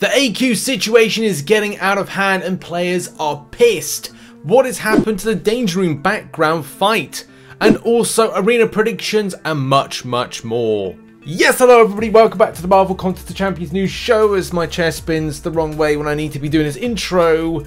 The AQ situation is getting out of hand and players are pissed. What has happened to the Danger Room background fight? And also arena predictions and much, much more. Yes, hello everybody, welcome back to the Marvel Contest of Champions news show as my chair spins the wrong way when I need to be doing this intro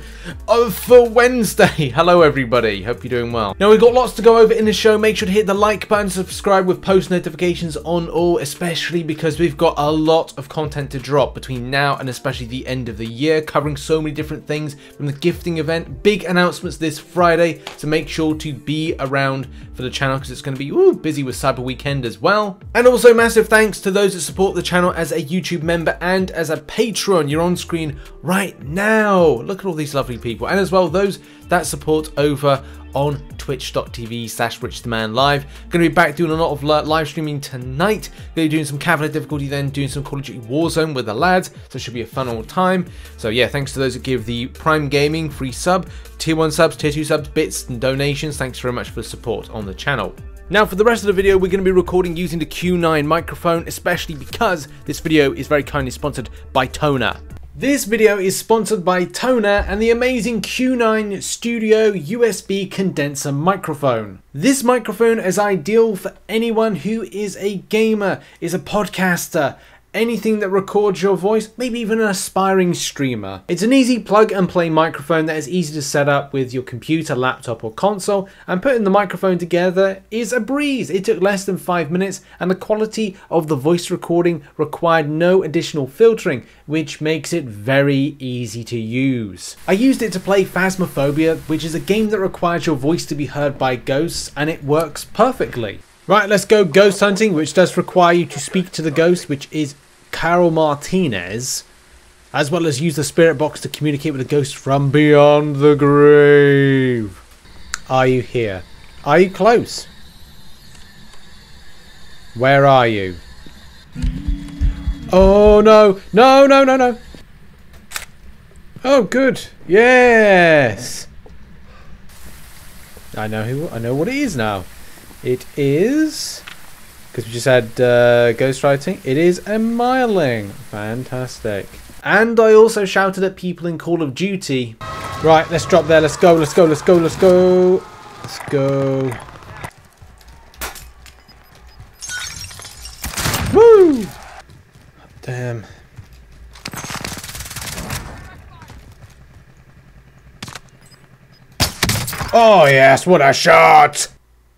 for Wednesday. Hello everybody, hope you're doing well. Now we've got lots to go over in the show. Make sure to hit the like button, subscribe with post notifications on all, especially because we've got a lot of content to drop between now and especially the end of the year, covering so many different things from the gifting event, big announcements this Friday, so make sure to be around for the channel because it's going to be busy with Cyber Weekend as well. And also massive thanks to those that support the channel as a YouTube member and as a patron. You're on screen right now. Look at all these lovely people. And as well, those that support over on twitch.tv/richthemanlive. Gonna be back doing a lot of live streaming tonight. Gonna be doing some Cavalier difficulty, then doing some Call of Duty Warzone with the lads. So it should be a fun old time. So yeah, thanks to those that give the Prime Gaming free sub, tier 1 subs, tier 2 subs, bits and donations. Thanks very much for the support on the channel. Now for the rest of the video, we're going to be recording using the Q9 microphone, especially because this video is very kindly sponsored by Tona. This video is sponsored by Tona and the amazing Q9 Studio USB condenser microphone. This microphone is ideal for anyone who is a gamer, is a podcaster, anything that records your voice, maybe even an aspiring streamer. It's an easy plug and play microphone that is easy to set up with your computer, laptop or console, and putting the microphone together is a breeze. It took less than 5 minutes and the quality of the voice recording required no additional filtering, which makes it very easy to use. I used it to play Phasmophobia, which is a game that requires your voice to be heard by ghosts, and it works perfectly. Right, let's go ghost hunting, which does require you to speak to the ghost, which is Carol Martinez, as well as use the spirit box to communicate with the ghost from beyond the grave. Are you here? Are you close? Where are you? Oh no, no, no, no, no. Oh good, yes. I know what it is now. It is, because we just had ghostwriting, it is a miling. Fantastic. And I also shouted at people in Call of Duty. Right, let's drop there. Let's go, let's go, let's go, let's go. Let's go. Woo! Damn. Oh yes, what a shot!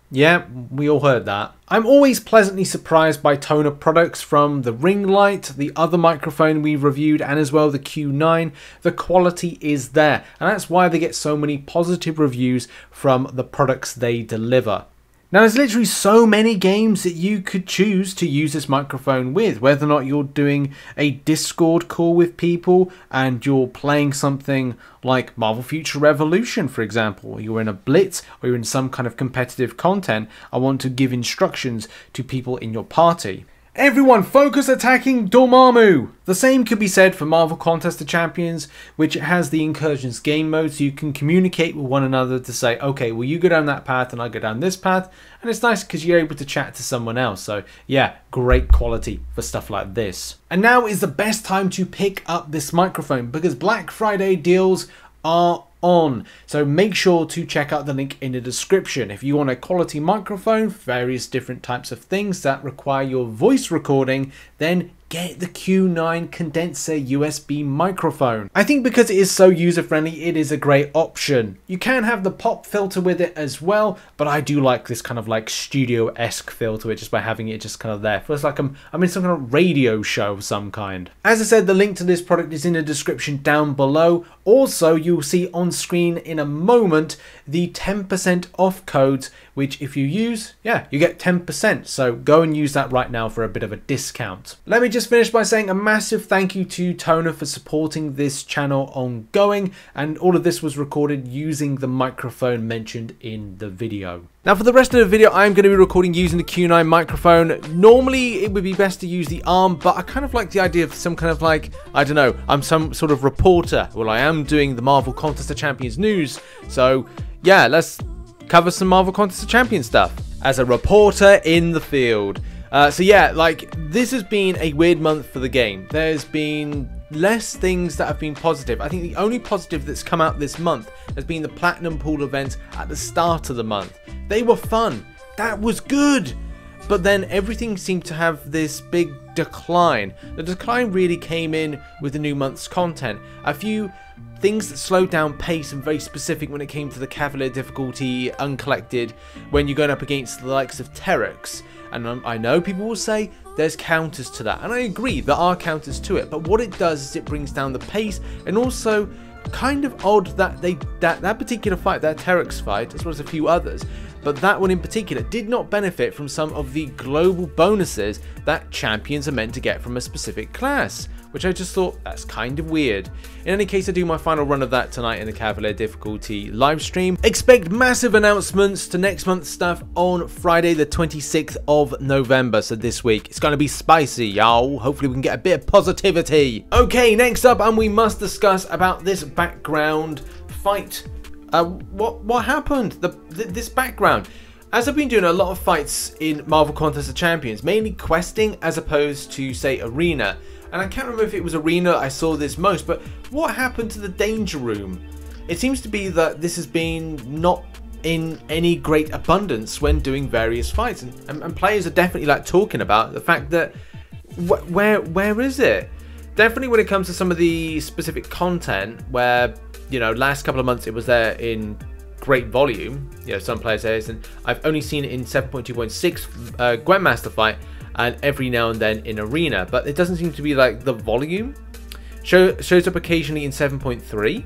Yeah, we all heard that. I'm always pleasantly surprised by Tona products, from the ring light, the other microphone we reviewed, and as well the Q9. The quality is there, and that's why they get so many positive reviews from the products they deliver. Now there's literally so many games that you could choose to use this microphone with, whether or not you're doing a Discord call with people and you're playing something like Marvel Future Revolution, for example, or you're in a blitz or you're in some kind of competitive content. I want to give instructions to people in your party. Everyone focus attacking Dormammu! The same could be said for Marvel Contest of Champions, which has the Incursions game mode, so you can communicate with one another to say, okay, well you go down that path and I go down this path, and it's nice because you're able to chat to someone else, so yeah, great quality for stuff like this. And now is the best time to pick up this microphone, because Black Friday deals are on, so make sure to check out the link in the description if you want a quality microphone, various different types of things that require your voice recording. Then get the Q9 condenser USB microphone. I think because it is so user friendly, it is a great option. You can have the pop filter with it as well, but I do like this kind of like studio-esque feel to it, just by having it just kind of there. It feels like I'm in some kind of radio show of some kind. As I said, the link to this product is in the description down below. Also, you'll see on screen in a moment the 10% off codes, which if you use, yeah, you get 10%. So go and use that right now for a bit of a discount. Let me just finish by saying a massive thank you to Tona for supporting this channel ongoing, and all of this was recorded using the microphone mentioned in the video. Now for the rest of the video, I'm going to be recording using the Q9 microphone. Normally it would be best to use the arm, but I kind of like the idea of some kind of like, I don't know, I'm some sort of reporter. Well, I am doing the Marvel Contest of Champions news, so yeah, let's cover some Marvel Contest of Champions stuff as a reporter in the field. So yeah, like, this has been a weird month for the game. There's been less things that have been positive. I think the only positive that's come out this month has been the Platinum Pool event at the start of the month. They were fun. That was good. But then everything seemed to have this big decline. The decline really came in with the new month's content. A few things that slowed down pace and very specific when it came to the Cavalier difficulty, Uncollected, when you're going up against the likes of Terex. And I know people will say there's counters to that, and I agree, there are counters to it, but what it does is it brings down the pace, and also kind of odd that that particular fight, that Terex fight, as well as a few others, but that one in particular did not benefit from some of the global bonuses that champions are meant to get from a specific class, which I just thought, that's kind of weird. In any case, I do my final run of that tonight in the Cavalier difficulty live stream. Expect massive announcements to next month's stuff on Friday the 26th of November, so this week. It's going to be spicy, y'all. Hopefully we can get a bit of positivity. Okay, next up, and we must discuss about this background fight. What happened? This background. As I've been doing a lot of fights in Marvel Contest of Champions, mainly questing as opposed to, say, Arena. And I can't remember if it was Arena I saw this most, but what happened to the Danger Room? It seems to be that this has been not in any great abundance when doing various fights, and players are definitely like talking about the fact that where is it? Definitely when it comes to some of the specific content, where, you know, last couple of months it was there in great volume, you know, some players say, and I've only seen it in 7.2.6 Grandmaster fight, and every now and then in Arena, but it doesn't seem to be like the volume. Shows up occasionally in 7.3,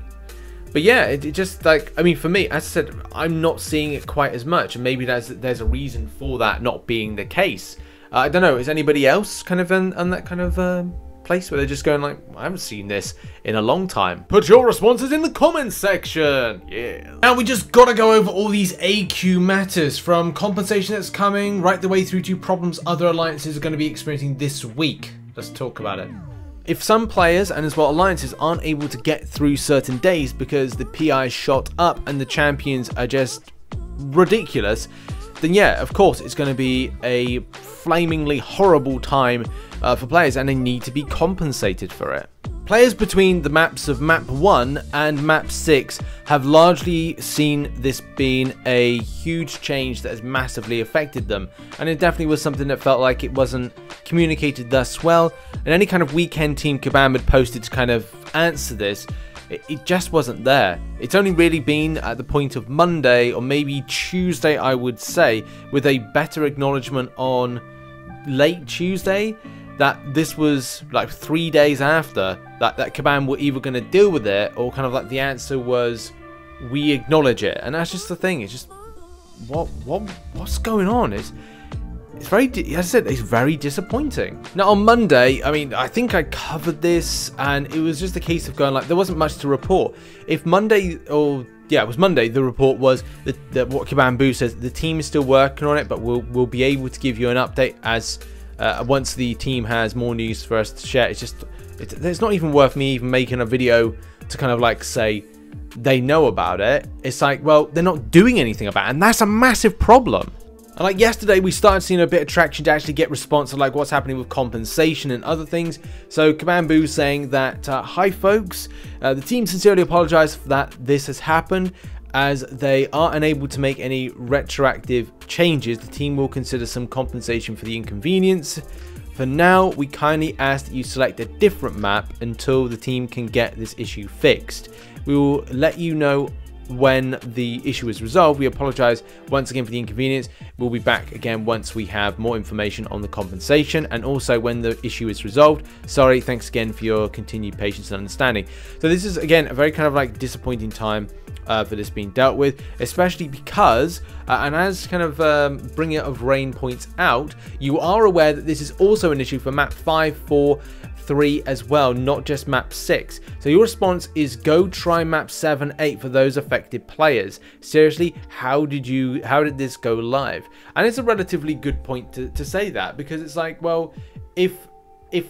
but yeah, it just, like, I mean, for me, as I said, I'm not seeing it quite as much, and maybe there's a reason for that not being the case. I don't know, is anybody else kind of in that kind of place where they're just going like, I haven't seen this in a long time? Put your responses in the comments section. Yeah. Now we just gotta go over all these AQ matters, from compensation that's coming right the way through to problems other alliances are going to be experiencing this week. Let's talk about it. If some players, and as well alliances, aren't able to get through certain days because the PI shot up and the champions are just ridiculous, then yeah, of course, it's going to be a flamingly horrible time for players, and they need to be compensated for it. Players between the maps of map 1 and map 6 have largely seen this being a huge change that has massively affected them, and it definitely was something that felt like it wasn't communicated thus well, and any kind of weekend team Kabam had posted to kind of answer this, it just wasn't there. It's only really been at the point of Monday or maybe Tuesday, I would say, with a better acknowledgement on late Tuesday, that this was like 3 days after that Kabam were either going to deal with it, or kind of like the answer was, we acknowledge it. And that's just the thing. It's just, what's going on? It's very, as I said, it's very disappointing. Now on Monday, I mean, I think I covered this, and it was just a case of going like, there wasn't much to report. If Monday, or yeah, it was Monday, the report was that what Kabam Boo says, the team is still working on it, but we'll be able to give you an update as once the team has more news for us to share. It's just, it's not even worth me even making a video to kind of like say they know about it. It's like, well, they're not doing anything about it, and that's a massive problem. And like yesterday, we started seeing a bit of traction to actually get response of like what's happening with compensation and other things. So Kabam Boo saying that, hi folks, the team sincerely apologise for that this has happened. As they are unable to make any retroactive changes, the team will consider some compensation for the inconvenience. For now, we kindly ask that you select a different map until the team can get this issue fixed. We will let you know when the issue is resolved. We apologize once again for the inconvenience. We'll be back again once we have more information on the compensation, and also when the issue is resolved. Sorry, thanks again for your continued patience and understanding. So this is again a very kind of like disappointing time for this being dealt with, especially because and as kind of Bringer of Rain points out, you are aware that this is also an issue for map 5, 4, 3 as well, not just map 6. So your response is, go try map 7, 8 for those affected players. Seriously, how did this go live? And it's a relatively good point to say that, because it's like, well, if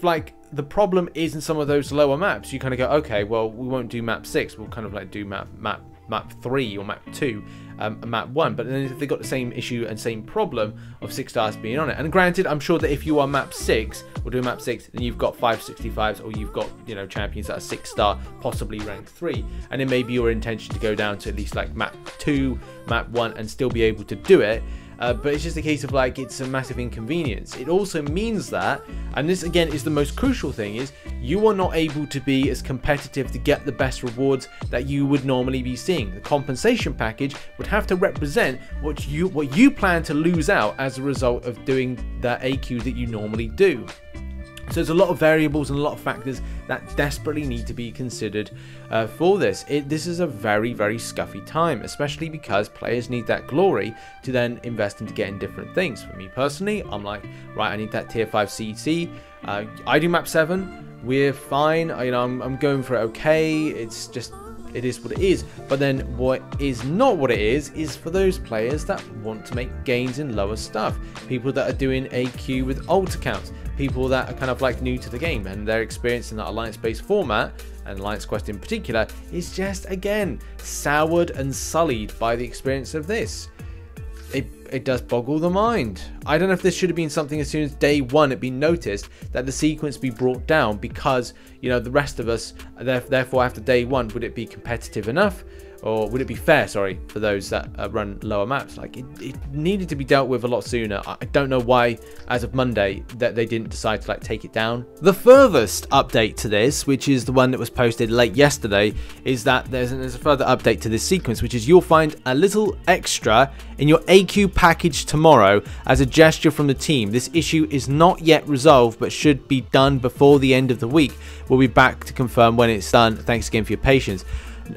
like the problem is in some of those lower maps, you kind of go, okay, well, we won't do map 6, we'll kind of like do map map 3 or map 2 and map 1, but then they got the same issue and same problem of 6 stars being on it. And granted, I'm sure that if you are map 6 or doing map 6, then you've got 5 6-5s, or you've got, you know, champions that are 6 star, possibly rank 3, and it may be your intention to go down to at least like map 2, map 1 and still be able to do it. But it's just a case of like, it's a massive inconvenience. It also means that, and this again is the most crucial thing, is you are not able to be as competitive to get the best rewards that you would normally be seeing. The compensation package would have to represent what you plan to lose out as a result of doing that AQ that you normally do. So there's a lot of variables and a lot of factors that desperately need to be considered for this. This is a very, very scuffy time, especially because players need that glory to then invest into getting different things. For me personally, I'm like, right, I need that tier 5 CC. I do map 7. We're fine. I'm going for it okay. It's just, it is what it is. But then what is not what it is for those players that want to make gains in lower stuff. People that are doing AQ with alt accounts. People that are kind of like new to the game, and their experience in that alliance-based format, and Alliance Quest in particular, is just, again, soured and sullied by the experience of this. It does boggle the mind. I don't know if this should have been something as soon as day one, it'd been noticed that the sequence be brought down, because, you know, the rest of us, therefore after day one, would it be competitive enough? Or would it be fair, sorry, for those that run lower maps? Like, it needed to be dealt with a lot sooner. I don't know why, as of Monday, that they didn't decide to, like, take it down. The furthest update to this, which is the one that was posted late yesterday, is that there's a further update to this sequence, which is you'll find a little extra in your AQ package tomorrow as a gesture from the team. This issue is not yet resolved, but should be done before the end of the week. We'll be back to confirm when it's done. Thanks again for your patience.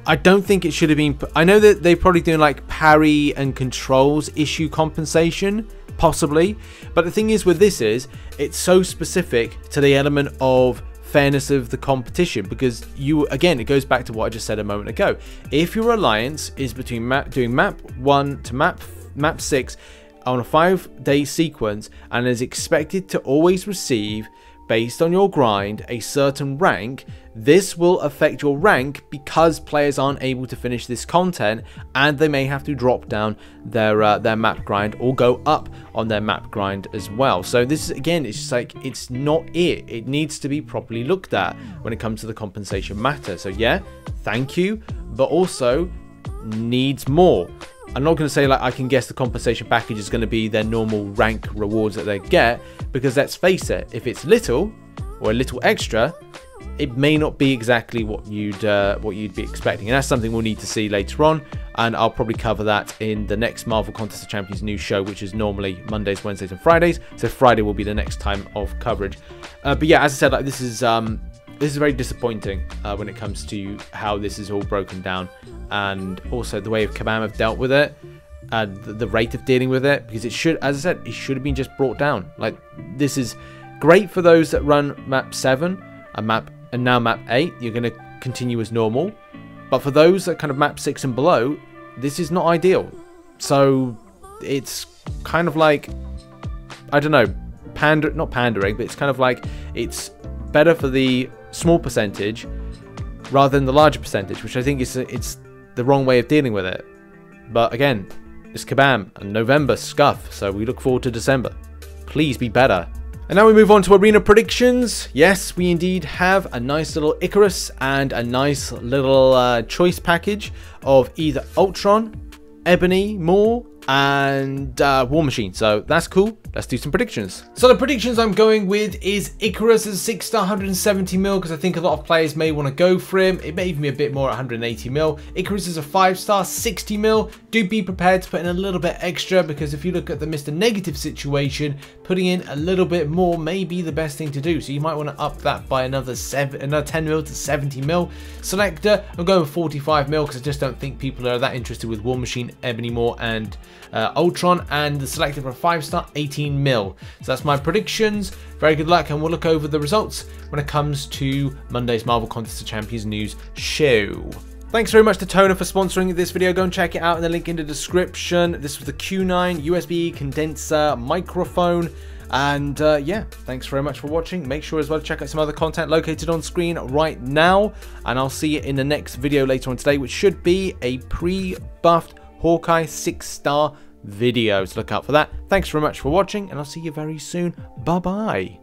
I don't think it should have been. I know that they're probably doing like parry and controls issue compensation, possibly. But the thing is with this is, it's so specific to the element of fairness of the competition, because you, again, it goes back to what I just said a moment ago. If your alliance is between map 1 to map 6 on a 5-day sequence and is expected to always receive, based on your grind, a certain rank, this will affect your rank because players aren't able to finish this content, and they may have to drop down their map grind or go up on their map grind as well. So this is, again, it's just like, it's not it. It needs to be properly looked at when it comes to the compensation matter. So yeah, thank you, but also needs more. I'm not going to say, like, I can guess the compensation package is going to be their normal rank rewards that they get, because let's face it, if it's little or a little extra, it may not be exactly what you'd be expecting, and that's something we'll need to see later on, and I'll probably cover that in the next Marvel Contest of Champions news show, which is normally Mondays, Wednesdays, and Fridays. So Friday will be the next time of coverage. But yeah, as I said, like, this is very disappointing when it comes to how this is all broken down, and also the way Kabam have dealt with it, and the rate of dealing with it, because it should, as I said, it should have been just brought down. Like, this is great for those that run map 7 and now map 8. You're going to continue as normal, but for those that kind of map 6 and below, this is not ideal. So it's kind of like, I don't know, not pandering, but it's kind of like, it's better for the small percentage rather than the larger percentage, which I think is it's the wrong way of dealing with it. But again, it's Kabam and November scuff, so we look forward to December. Please be better. And now we move on to arena predictions. Yes, we indeed have a nice little Icarus and a nice little choice package of either Ultron, Ebony Maw, and War Machine. So that's cool. Let's do some predictions. So the predictions I'm going with is Icarus is 6 star, 170 mil, because I think a lot of players may want to go for him. It may even be a bit more at 180 mil. Icarus is a 5 star, 60 mil. Do be prepared to put in a little bit extra, because if you look at the Mr. Negative situation, putting in a little bit more may be the best thing to do. So you might want to up that by another 10 mil to 70 mil. Selector, I'm going 45 mil because I just don't think people are that interested with War Machine, Ebony Maw, and Ultron, and the selector for a 5 star, 18 mil. So that's my predictions. Very good luck, and we'll look over the results when it comes to Monday's Marvel Contest of Champions news show. Thanks very much to Tona for sponsoring this video. Go and check it out in the link in the description. This was the Q9 USB condenser microphone. And yeah, thanks very much for watching. Make sure as well to check out some other content located on screen right now. And I'll see you in the next video later on today, which should be a pre-buffed Hawkeye 6-star video. So look out for that. Thanks very much for watching, and I'll see you very soon. Bye-bye.